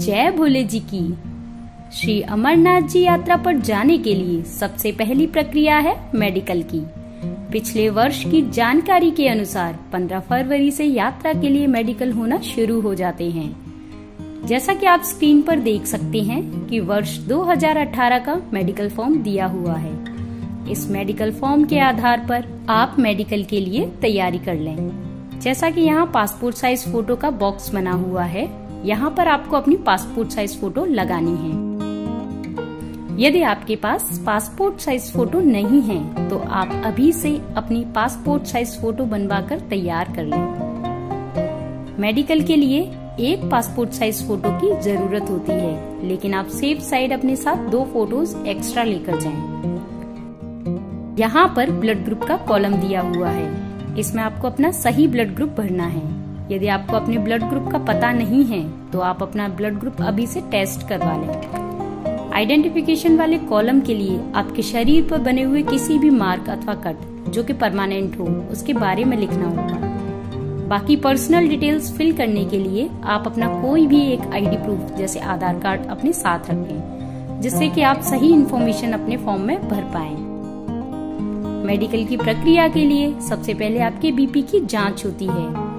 जय भोले जी की। श्री अमरनाथ जी यात्रा पर जाने के लिए सबसे पहली प्रक्रिया है मेडिकल की। पिछले वर्ष की जानकारी के अनुसार 15 फरवरी से यात्रा के लिए मेडिकल होना शुरू हो जाते हैं। जैसा कि आप स्क्रीन पर देख सकते हैं कि वर्ष 2018 का मेडिकल फॉर्म दिया हुआ है। इस मेडिकल फॉर्म के आधार पर आप मेडिकल के लिए तैयारी कर लें। जैसा कि यहाँ पासपोर्ट साइज फोटो का बॉक्स बना हुआ है, यहाँ पर आपको अपनी पासपोर्ट साइज फोटो लगानी है। यदि आपके पास पासपोर्ट साइज फोटो नहीं है तो आप अभी से अपनी पासपोर्ट साइज फोटो बनवाकर तैयार कर लें। मेडिकल के लिए एक पासपोर्ट साइज फोटो की जरूरत होती है, लेकिन आप सेफ साइड अपने साथ 2 फोटोज एक्स्ट्रा लेकर जाएं। यहाँ पर ब्लड ग्रुप का कॉलम दिया हुआ है, इसमें आपको अपना सही ब्लड ग्रुप भरना है। यदि आपको अपने ब्लड ग्रुप का पता नहीं है तो आप अपना ब्लड ग्रुप अभी से टेस्ट करवा लें। आइडेंटिफिकेशन वाले कॉलम के लिए आपके शरीर पर बने हुए किसी भी मार्क अथवा कट जो कि परमानेंट हो उसके बारे में लिखना होगा। बाकी पर्सनल डिटेल्स फिल करने के लिए आप अपना कोई भी एक आईडी प्रूफ जैसे आधार कार्ड अपने साथ रखें, जिससे कि आप सही इन्फॉर्मेशन अपने फॉर्म में भर पाएं। मेडिकल की प्रक्रिया के लिए सबसे पहले आपके बीपी की जाँच होती है।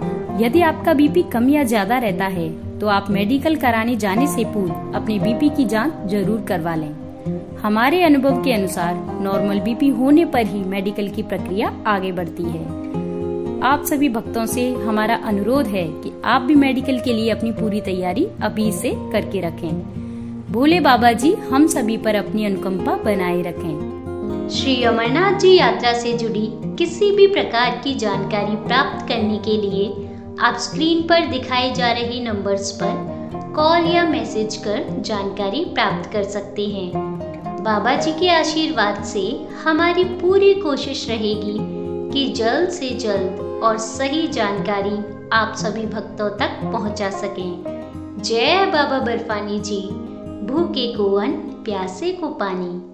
यदि आपका बीपी कम या ज्यादा रहता है तो आप मेडिकल कराने जाने से पूर्व अपने बीपी की जांच जरूर करवा लें। हमारे अनुभव के अनुसार नॉर्मल बीपी होने पर ही मेडिकल की प्रक्रिया आगे बढ़ती है। आप सभी भक्तों से हमारा अनुरोध है कि आप भी मेडिकल के लिए अपनी पूरी तैयारी अभी से करके रखें। भोले बाबा जी हम सभी पर अपनी अनुकंपा बनाए रखें। श्री अमरनाथ जी यात्रा से जुड़ी किसी भी प्रकार की जानकारी प्राप्त करने के लिए आप स्क्रीन पर दिखाए जा रहे नंबर्स पर कॉल या मैसेज कर जानकारी प्राप्त कर सकते हैं। बाबा जी के आशीर्वाद से हमारी पूरी कोशिश रहेगी कि जल्द से जल्द और सही जानकारी आप सभी भक्तों तक पहुंचा सकें। जय बाबा बर्फानी जी। भूखे को अन्न, प्यासे को पानी।